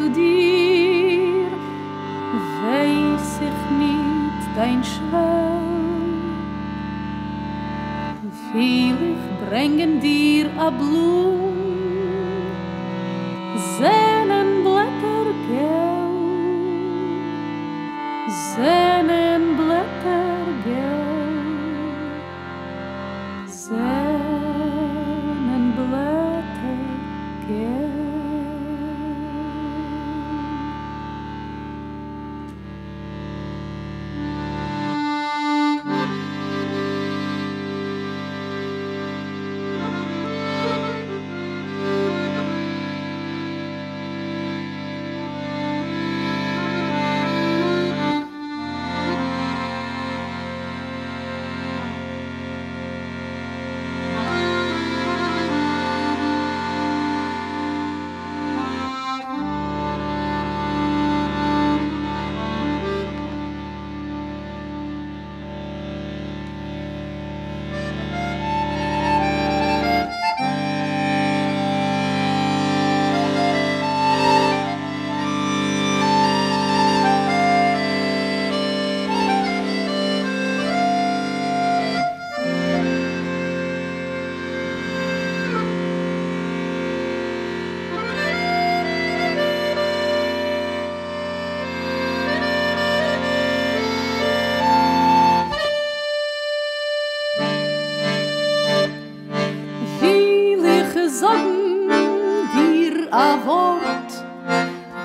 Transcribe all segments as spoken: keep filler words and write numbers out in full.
zu dir, weiß ich nicht dein Schwell. Will ich bringen dir a Blum, Sehnenblätter gelb, Sehnenblätter gelb, Sehnenblätter gelb. Sagen dir a Wort,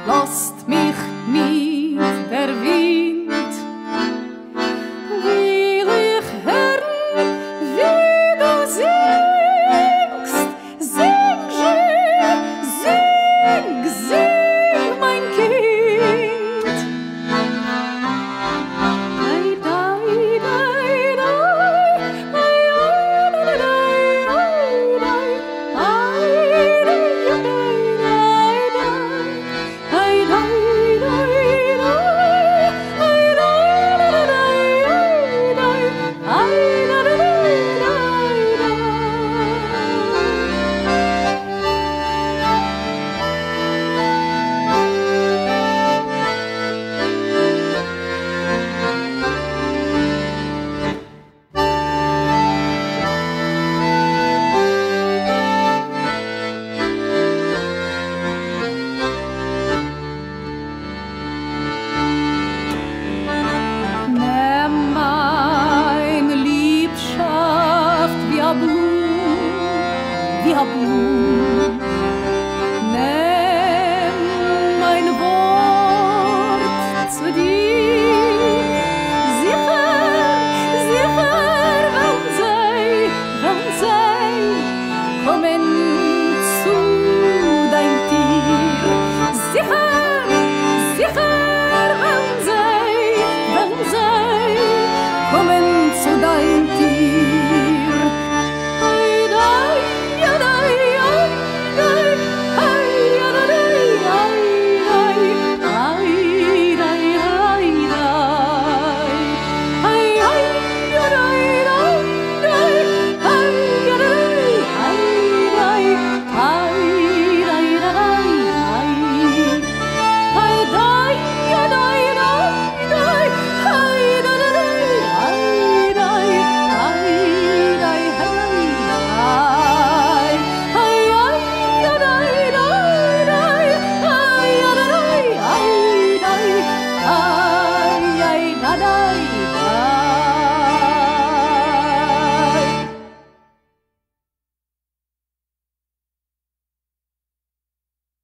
lasst mich nicht der Wind. Will ich hören, wie du singst, sing, sing, sing, mein Kind. Dei, dei, dei, dei, dei, dei, dei, dei. Wie a Blum, wie a Blum.